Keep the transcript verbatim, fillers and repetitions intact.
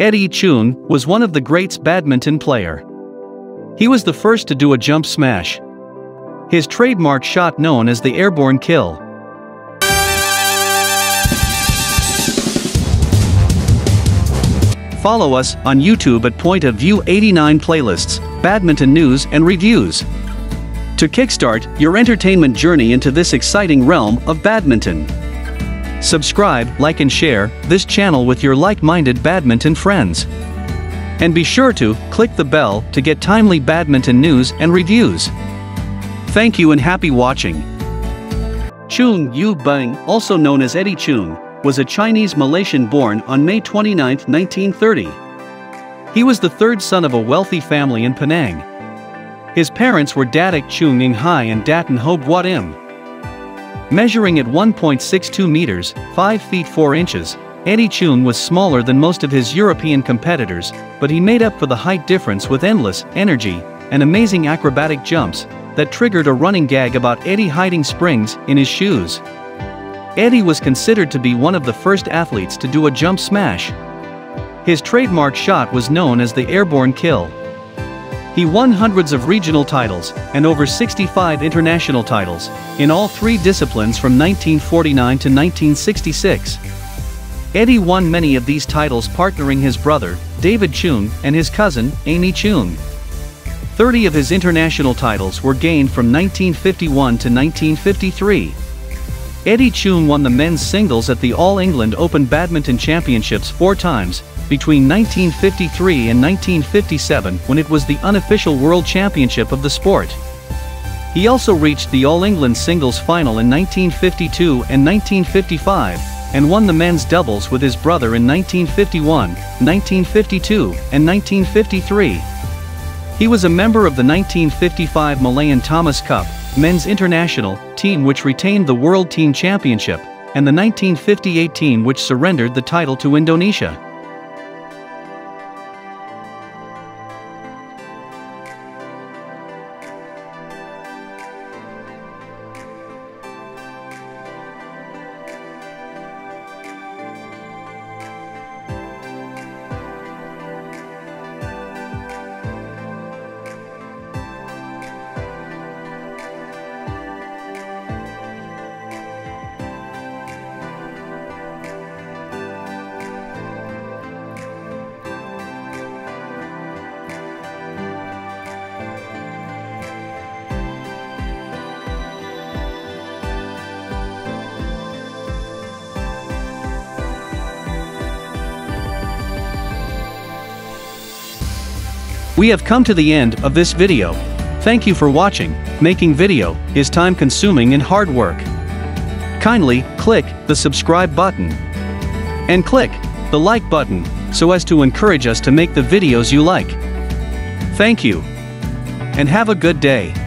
Eddy Choong was one of the greats badminton player. He was the first to do a jump smash, his trademark shot known as the airborne kill. Follow us on YouTube at Point of View eighty-nine playlists, badminton news and reviews, to kickstart your entertainment journey into this exciting realm of badminton. Subscribe, like and share this channel with your like-minded badminton friends. And be sure to click the bell to get timely badminton news and reviews. Thank you and happy watching. Choong Yu Bang, also known as Eddy Choong, was a Chinese Malaysian born on May twenty-ninth, nineteen thirty. He was the third son of a wealthy family in Penang. His parents were Dadek Chung Hai and Daten Ho hobuadim. Measuring at one point six two meters, five feet four inches, Eddy Choong was smaller than most of his European competitors, but he made up for the height difference with endless energy and amazing acrobatic jumps that triggered a running gag about Eddy hiding springs in his shoes. Eddy was considered to be one of the first athletes to do a jump smash. His trademark shot was known as the airborne kill. He won hundreds of regional titles and over sixty-five international titles in all three disciplines from nineteen forty-nine to nineteen sixty-six. Eddy won many of these titles partnering his brother, David Choong, and his cousin, Amy Choong. thirty of his international titles were gained from nineteen fifty-one to nineteen fifty-three. Eddy Choong won the men's singles at the All England Open Badminton Championships four times, between nineteen fifty-three and nineteen fifty-seven, when it was the unofficial world championship of the sport. He also reached the All England singles final in nineteen fifty-two and nineteen fifty-five, and won the men's doubles with his brother in nineteen fifty-one, nineteen fifty-two, and nineteen fifty-three. He was a member of the nineteen fifty-five Malayan Thomas Cup men's international team, which retained the World Team Championship, and the nineteen fifty-eight team, which surrendered the title to Indonesia. We have come to the end of this video. Thank you for watching. Making video is time consuming and hard work. Kindly click the subscribe button and click the like button so as to encourage us to make the videos you like. Thank you and have a good day.